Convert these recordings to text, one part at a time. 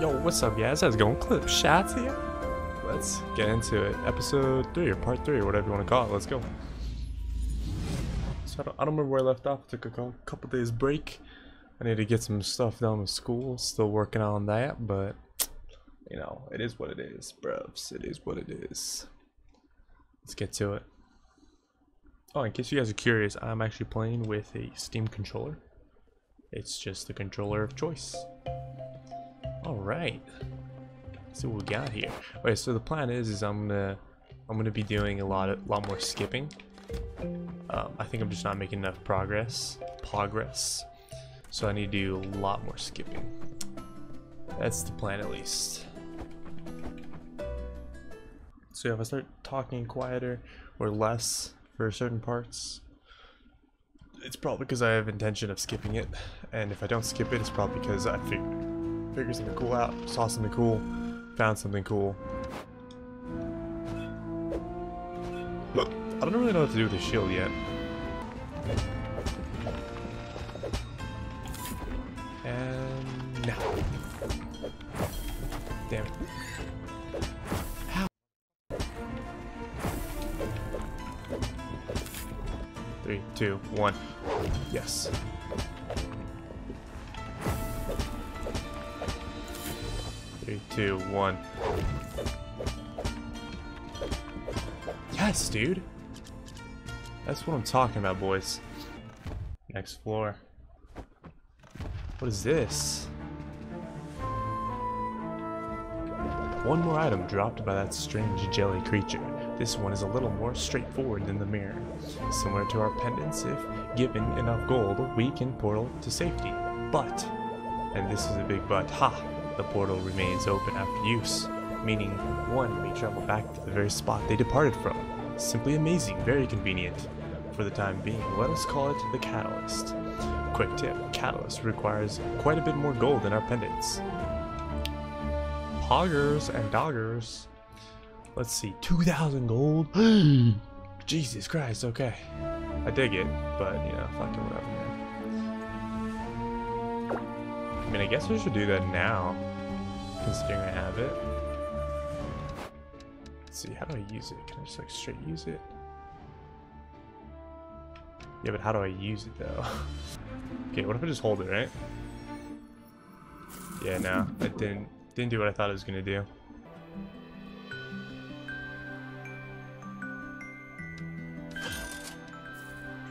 Yo, what's up, guys? How's it going? Clippedshots here. Let's get into it. Episode 3 or part 3 or whatever you want to call it. Let's go. So I don't remember where I left off. Took a couple days break. I need to get some stuff done with school. Still working on that, but you know, it is what it is, bruvs. It is what it is. Let's get to it. Oh, in case you guys are curious, I'm actually playing with a Steam controller. It's just the controller of choice. Alright. Let's see what we got here. Wait, so the plan is I'm gonna be doing a lot more skipping. I think I'm just not making enough progress. So I need to do a lot more skipping. That's the plan, at least. So if I start talking quieter or less for certain parts, it's probably because I have intention of skipping it, and if I don't skip it, it's probably because I figured something cool out, saw something cool, found something cool. Look, I don't really know what to do with the shield yet. And now, damn it. How? Three, two, one. Yes. Three, two, one. Yes, dude. That's what I'm talking about, boys. Next floor. What is this? One more item dropped by that strange jelly creature. This one is a little more straightforward than the mirror. Similar to our pendants, if given enough gold, we can portal to safety. But, and this is a big but, ha! The portal remains open after use, meaning one may travel back to the very spot they departed from. Simply amazing, very convenient. For the time being, let us call it the Catalyst. Quick tip, Catalyst requires quite a bit more gold than our pendants. Hoggers and doggers. Let's see, 2,000 gold. Jesus Christ, okay. I dig it, but you know, fucking whatever. I mean, I guess we should do that now, considering I have it. Let's see, how do I use it? Can I just like straight use it? Yeah, but how do I use it though? Okay, what if I just hold it, right? Yeah, no, it didn't do what I thought it was gonna do.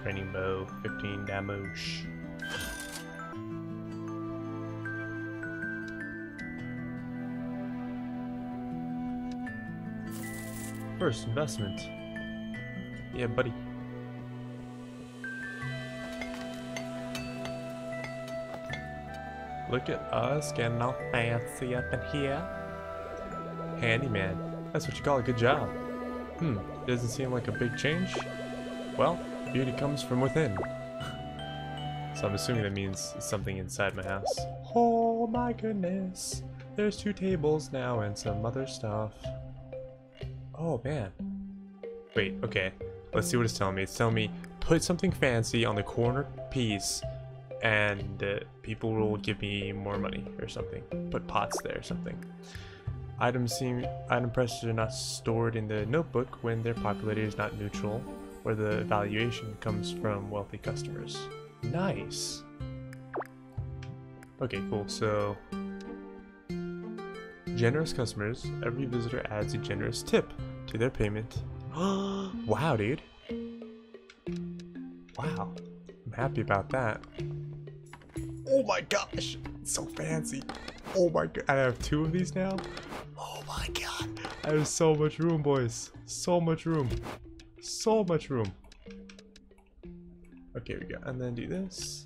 Training bow, 15 damage. First investment. Yeah, buddy. Look at us getting all fancy up in here. Handyman. That's what you call a good job. Hmm, doesn't seem like a big change. Well, beauty comes from within. So I'm assuming that means something inside my house. Oh my goodness. There's 2 tables now and some other stuff. Oh man. Wait, okay. Let's see what it's telling me. It's telling me put something fancy on the corner piece and people will give me more money or something. Put pots there or something. Item prices are not stored in the notebook when their popularity is not neutral, where the valuation comes from wealthy customers. Nice. Okay, cool. So generous customers. Every visitor adds a generous tip to their payment. Wow, dude. Wow. I'm happy about that. Oh my gosh, it's so fancy. Oh my god, I have 2 of these now. Oh my god, I have so much room, boys. So much room. So much room. Okay, we go. And then do this.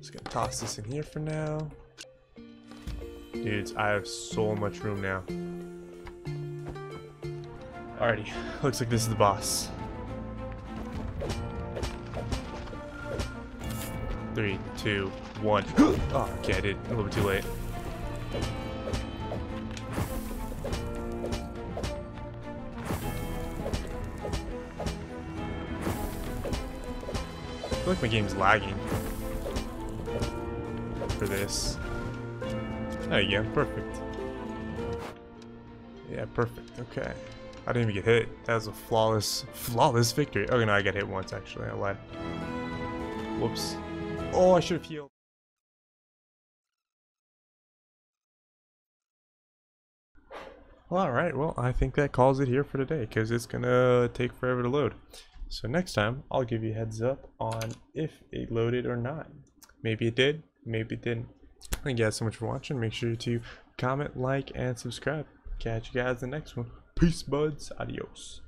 Just gonna toss this in here for now. Dudes, I have so much room now. Alrighty, looks like this is the boss. 3, 2, 1. Oh, okay, I did. A little bit too late. I feel like my game's lagging for this. There you go, perfect. Yeah, perfect, okay. I didn't even get hit. That was a flawless victory. Okay, no, I got hit once, actually. I lied. Whoops. Oh, I should have healed. Well, alright, well, I think that calls it here for today, because it's going to take forever to load. So next time, I'll give you a heads up on if it loaded or not. Maybe it did, maybe it didn't. Thank you guys so much for watching. Make sure to comment, like, and subscribe. Catch you guys in the next one. Peace, buds. Adios.